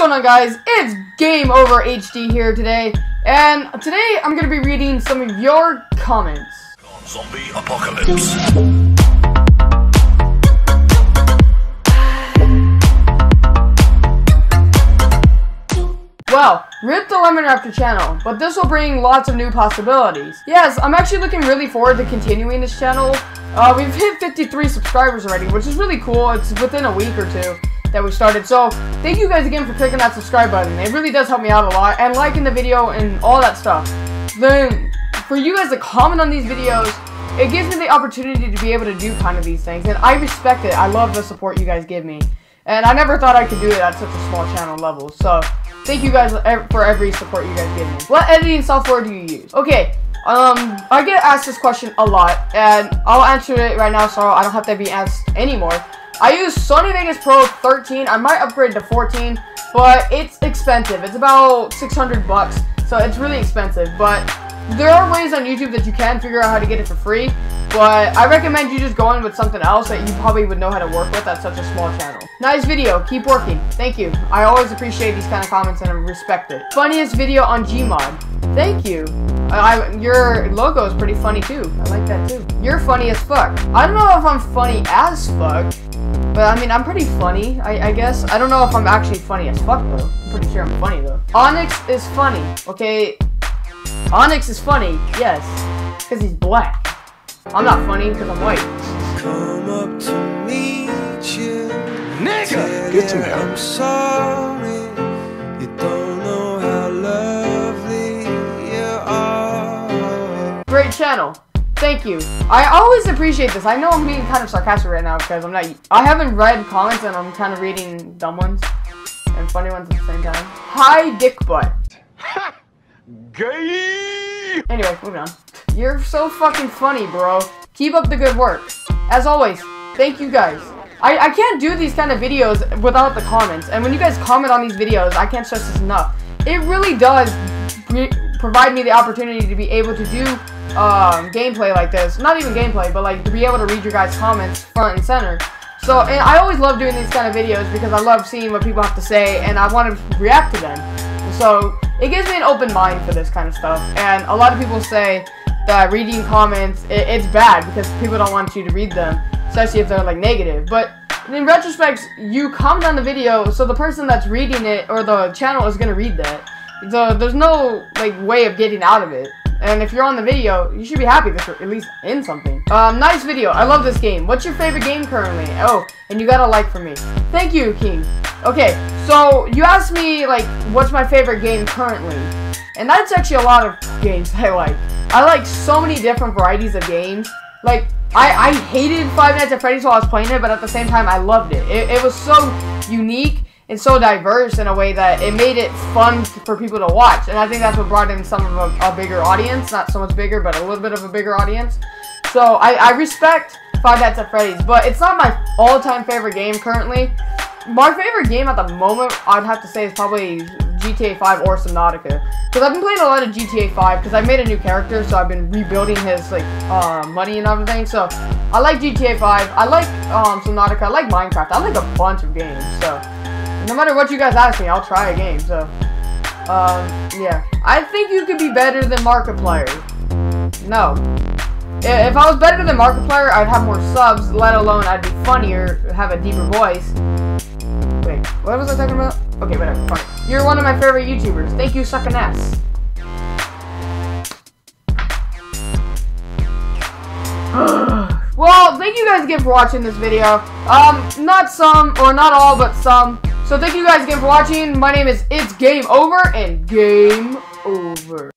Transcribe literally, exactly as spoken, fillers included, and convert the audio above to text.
going on, guys? It's Game Over H D here today, and today I'm going to be reading some of your comments. Zombie apocalypse. Well, rip the Lemon Raptor channel, but this will bring lots of new possibilities. Yes, I'm actually looking really forward to continuing this channel. Uh, we've hit fifty-three subscribers already, which is really cool. It's within a week or two that we started, so thank you guys again for clicking that subscribe button. It really does help me out a lot, and liking the video and all that stuff. Then for you guys to comment on these videos, it gives me the opportunity to be able to do kind of these things, and I respect it. I love the support you guys give me, and I never thought I could do it at such a small channel level, so thank you guys for every support you guys give me. What editing software do you use? Okay, um, I get asked this question a lot, and I'll answer it right now so I don't have to be asked anymore. I use Sony Vegas Pro thirteen. I might upgrade to fourteen, but it's expensive. It's about six hundred bucks, so it's really expensive. But there are ways on YouTube that you can figure out how to get it for free. But I recommend you just going with something else that you probably would know how to work with at such a small channel. Nice video. Keep working. Thank you. I always appreciate these kind of comments, and I respect it. Funniest video on Gmod. Thank you. I, I, your logo is pretty funny too. I like that too. You're funny as fuck. I don't know if I'm funny as fuck, but I mean, I'm pretty funny, I, I guess. I don't know if I'm actually funny as fuck though. I'm pretty sure I'm funny though. Onyx is funny, okay? Onyx is funny, yes, because he's black. I'm not funny because I'm white. Come up to meet you, nigga. Get some help. I'm sorry. You don't know how lovely you are. Great channel. Thank you. I always appreciate this. I know I'm being kind of sarcastic right now because I'm not. I haven't read comments, and I'm kind of reading dumb ones and funny ones at the same time. Hi, dick butt. Ha! Gay. Anyway, moving on. You're so fucking funny, bro. Keep up the good work. As always, thank you guys. I, I can't do these kind of videos without the comments, and when you guys comment on these videos, I can't stress this enough. It really does provide me the opportunity to be able to do um gameplay like this. Not even gameplay, but like to be able to read your guys' comments front and center. So, and I always love doing these kind of videos because I love seeing what people have to say, and I want to react to them. So it gives me an open mind for this kind of stuff. And a lot of people say that reading comments it, it's bad because people don't want you to read them, especially if they're like negative. But in retrospect, you comment on the video, so the person that's reading it or the channel is gonna read that. So there's no like way of getting out of it. And if you're on the video, you should be happy that you're at least in something. Um, nice video. I love this game. What's your favorite game currently? Oh, and you got a like from me. Thank you, King. Okay, so you asked me, like, what's my favorite game currently? And that's actually a lot of games I like. I like so many different varieties of games. Like, I, I hated Five Nights at Freddy's while I was playing it, but at the same time, I loved it. It, it was so unique and so diverse in a way that it made it fun for people to watch. And I think that's what brought in some of a, a bigger audience. Not so much bigger, but a little bit of a bigger audience. So I, I respect Five Nights at Freddy's, but it's not my all-time favorite game currently. My favorite game at the moment, I'd have to say, is probably G T A five or Subnautica. Because I've been playing a lot of G T A five, because I made a new character, so I've been rebuilding his, like, uh, money and everything. So I like G T A five, I like um, Subnautica, I like Minecraft, I like a bunch of games, so no matter what you guys ask me, I'll try a game, so, um, yeah. I think you could be better than Markiplier. No. If I was better than Markiplier, I'd have more subs, let alone I'd be funnier, have a deeper voice. Wait, what was I talking about? Okay, whatever, fuck. You're one of my favorite YouTubers. Thank you, sucking ass. Well, thank you guys again for watching this video. Um, not some, or not all, but some. So thank you guys again for watching. My name is It's Game Over, and Game Over.